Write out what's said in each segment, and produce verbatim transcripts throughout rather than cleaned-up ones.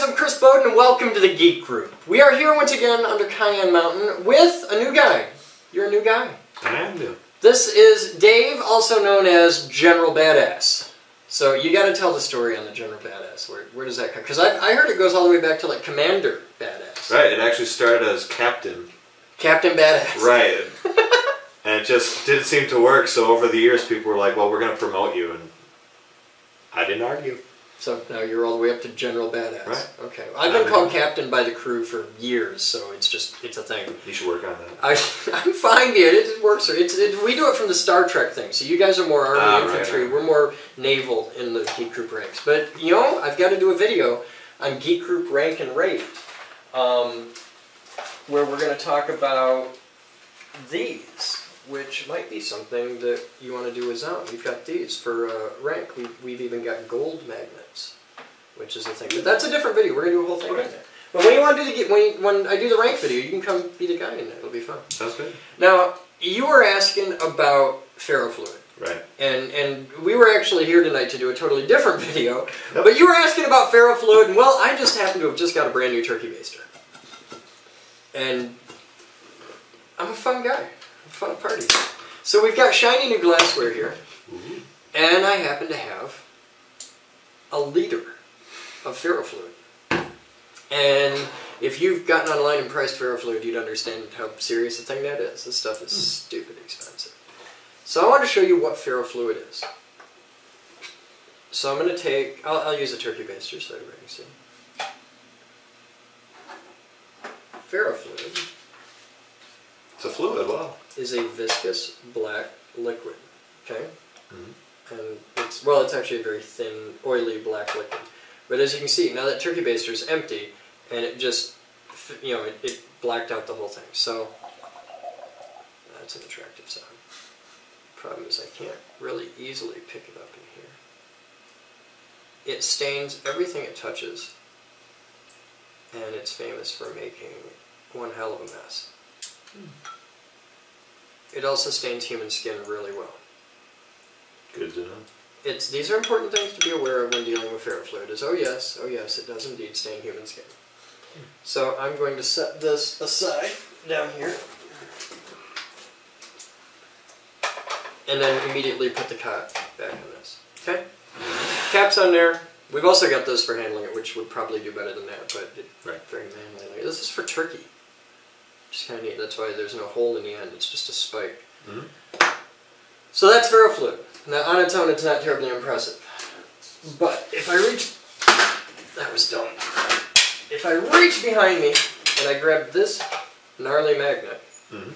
guys, I'm Chris Boden and welcome to the Geek Group. We are here once again under Cayenne Mountain with a new guy. You're a new guy. I am new. This is Dave, also known as General Badass. So you got to tell the story on the General Badass. Where, where does that come? Because I, I heard it goes all the way back to like Commander Badass. Right. It actually started as Captain. Captain Badass. Right. And it just didn't seem to work. So over the years, people were like, "Well, we're going to promote you," and I didn't argue. So now you're all the way up to General Badass. Right. Okay. I've been called Captain by the crew for years, so it's just, it's a thing. You should work on that. I, I'm fine, dude. It works. It's, it, we do it from the Star Trek thing, so you guys are more Army ah, infantry. Right, right. We're more naval in the Geek Group ranks. But, you know, I've got to do a video on Geek Group rank and rate, um, where we're going to talk about these, which might be something that you want to do as well. We've got these for uh, rank. We, we've even got gold magnets, which is the thing. But that's a different video. We're going to do a whole thing right there. But when you want to do the, when, you, when I do the rank video, you can come be the guy in there. It'll be fun. Sounds good. Now, you were asking about ferrofluid. Right. And, and we were actually here tonight to do a totally different video. Yep. But you were asking about ferrofluid, and well, I just happen to have just got a brand new turkey baster. And I'm a fun guy. Fun party. So we've got shiny new glassware here, mm-hmm. and I happen to have a liter of ferrofluid. And if you've gotten online and priced ferrofluid, you'd understand how serious a thing that is. This stuff is mm. stupid expensive. So I want to show you what ferrofluid is. So I'm going to take, I'll, I'll use a turkey baster so everybody can see. Ferrofluid. It's a fluid, wow. Is a viscous black liquid, okay? Mm-hmm. And it's, well, it's actually a very thin, oily black liquid. But as you can see, now that turkey baster is empty, and it just, you know, it, it blacked out the whole thing. So, that's an attractive sound. Problem is I can't really easily pick it up in here. It stains everything it touches, and it's famous for making one hell of a mess. Mm. It also stains human skin really well. Good to know. It's, these are important things to be aware of when dealing with ferrofluid is, oh yes, oh yes, it does indeed stain human skin. So I'm going to set this aside down here. And then immediately put the cap back on this. Okay? Cap's on there. We've also got those for handling it, which would probably do better than that, but it's right. very manly. This is for turkey. Just kind of neat. That's why there's no hole in the end. It's just a spike. Mm-hmm. So that's ferrofluid. Now, on its own, it's not terribly impressive. But if I reach... That was dumb. If I reach behind me and I grab this gnarly magnet... Mm-hmm.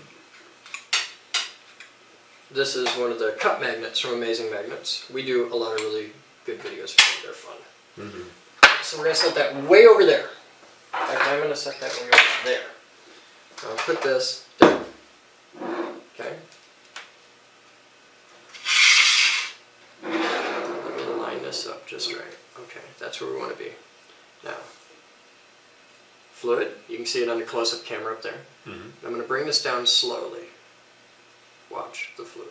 This is one of the cup magnets from Amazing Magnets. We do a lot of really good videos for them. They're fun. Mm-hmm. So we're going to set that way over there. In fact, I'm going to set that way over there. I'll put this down, okay? Let me line this up just right. Okay, that's where we want to be. Now, fluid, you can see it on the close-up camera up there. Mm-hmm. I'm going to bring this down slowly. Watch the fluid.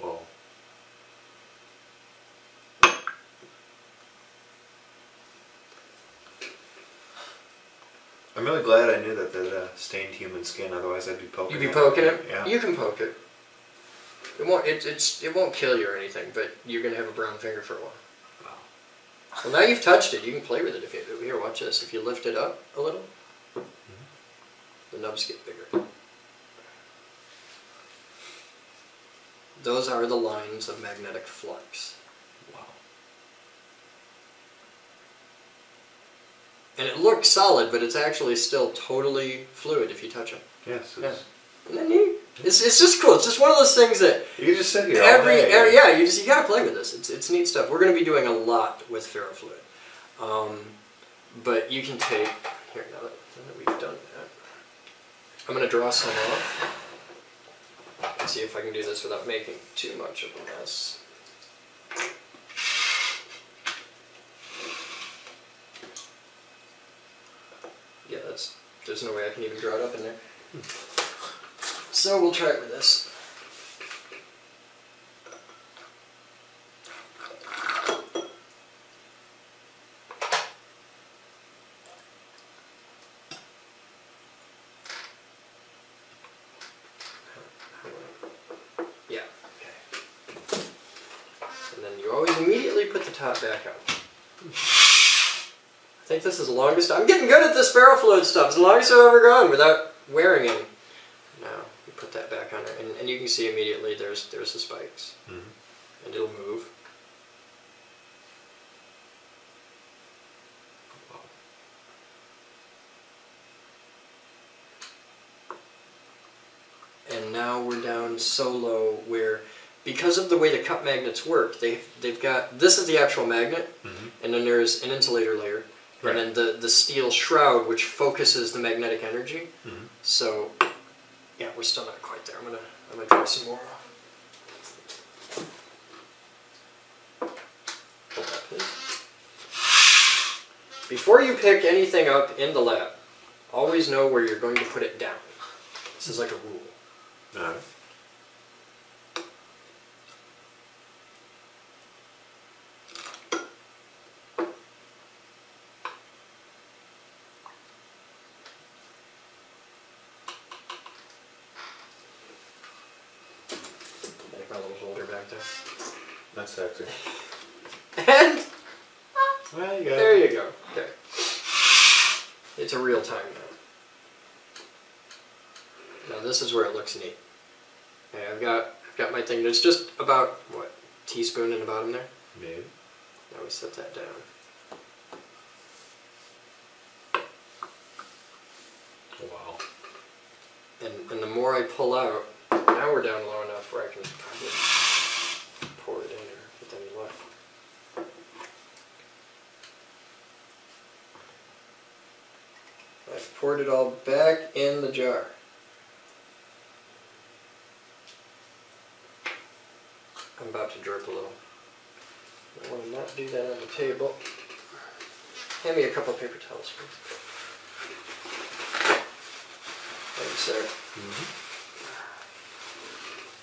Whoa. I'm really glad I knew that that uh, stained human skin. Otherwise, I'd be poking. You'd be poking it. it. Yeah. You can poke it. It won't. It, it's. It won't kill you or anything. But you're gonna have a brown finger for a while. Wow. Well, now you've touched it. You can play with it if you. Here, watch this. If you lift it up a little, mm-hmm. the nubs get bigger. Those are the lines of magnetic flux. And it looks solid, but it's actually still totally fluid if you touch it. Yes. Yeah. Isn't that neat? It's, it's just cool. It's just one of those things that you just sit here every, all day. every yeah you just you gotta play with this. It's it's neat stuff. We're gonna be doing a lot with ferrofluid, um, but you can take here now that, now that we've done that. I'm gonna draw some off. Let's see if I can do this without making too much of a mess. Yeah, that's, there's no way I can even draw it up in there. So we'll try it with this. You always immediately put the top back up. I think this is the longest. I'm getting good at this ferrofluid stuff. It's the longest I've ever gone without wearing it. Now you put that back on it, and, and you can see immediately there's there's the spikes, mm-hmm. and it'll move. And now we're down so low where, because of the way the cup magnets work, they've, they've got, this is the actual magnet, mm-hmm. and then there's an insulator layer, right. and then the, the steel shroud, which focuses the magnetic energy. Mm-hmm. So, yeah, we're still not quite there. I'm gonna, I'm gonna try some more. Hold that, please. Before you pick anything up in the lab, always know where you're going to put it down. This is like a rule. No. Make my little holder back there. That's sexy. And well, you got there it. You go. Okay. It's a real time now. Now this is where it looks neat. Yeah, I've got I've got my thing. There's just about what teaspoon in the bottom there. Maybe. Now we set that down. Wow. And and the more I pull out, now we're down low enough where I can probably pour it in or put that in left. I've poured it all back in the jar. I'm about to drip a little. I want to not do that on the table. Hand me a couple of paper towels, please. Thanks, sir. Mm-hmm.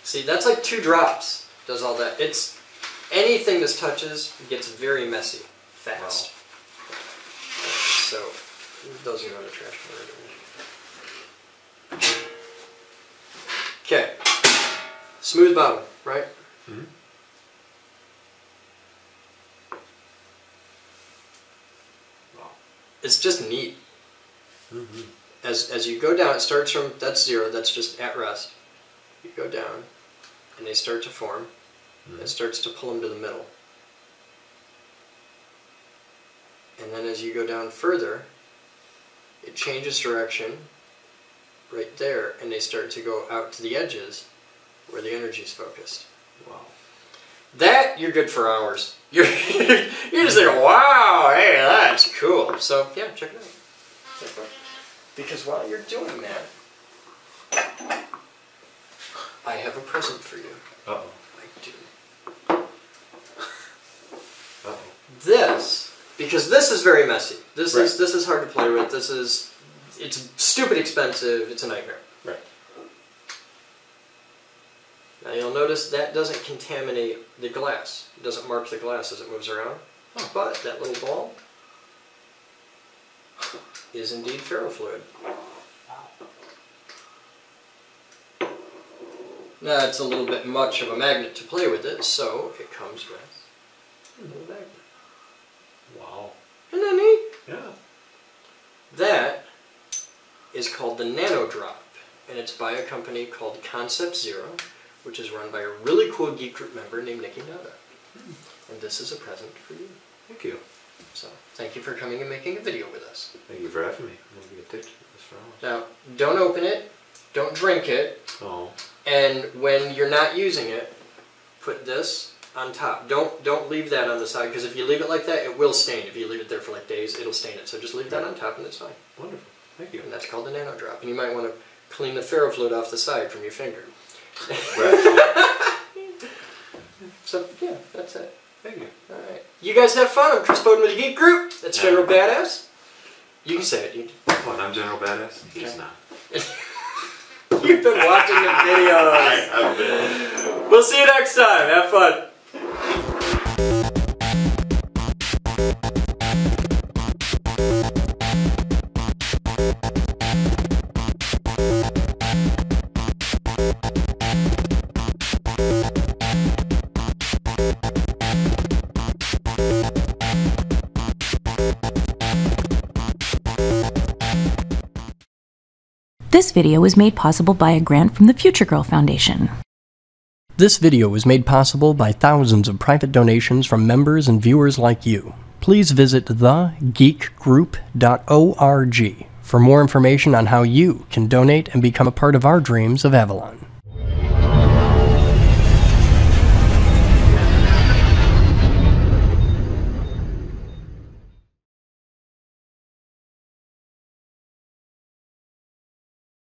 See, that's like two drops. Does all that. It's anything this touches gets very messy fast. Wow. So those are not a trash can. Okay. Smooth bottom, right? Mm-hmm. Wow. It's just neat. Mm-hmm. As as you go down, it starts from that's zero, that's just at rest. You go down, and they start to form. Mm-hmm. And it starts to pull them to the middle. And then as you go down further, it changes direction right there, and they start to go out to the edges where the energy is focused. Wow. That, you're good for hours. You're, you're just like, wow, hey, that's cool. So, yeah, check it out. Because while you're doing that, I have a present for you. Uh-oh. I do. Uh-oh. This, because this is very messy. This right. is this is hard to play with. This is, it's stupid expensive. It's a nightmare. Right. Now you'll notice that doesn't contaminate the glass. It doesn't mark the glass as it moves around. Oh. But that little ball is indeed ferrofluid. Now it's a little bit much of a magnet to play with it, so it comes with a little magnet. Wow. Isn't that neat? Yeah. That is called the Nano Drop, and it's by a company called Concept Zero, which is run by a really cool Geek Group member named Nikki Nada. And this is a present for you. Thank you. So, thank you for coming and making a video with us. Thank you for having me. I'm going to be addicted to this for hours. Now, don't open it, don't drink it, oh. and when you're not using it, put this on top. Don't don't leave that on the side, because if you leave it like that, it will stain. If you leave it there for like days, it'll stain it. So just leave that on top and it's fine. Wonderful. Thank you. And that's called a Nano Drop. And you might want to clean the ferrofluid off the side from your finger. Right. So yeah, that's it. Thank you. All right, you guys have fun. I'm Chris Boden with the Geek Group. That's yeah. General Badass. You can say it. You. Well, I'm General Badass. Okay. He's not. You've been watching the videos. I have been. We'll see you next time. Have fun. This video was made possible by a grant from the Future Girl Foundation. This video was made possible by thousands of private donations from members and viewers like you. Please visit the geek group dot org for more information on how you can donate and become a part of our dreams of Avalon.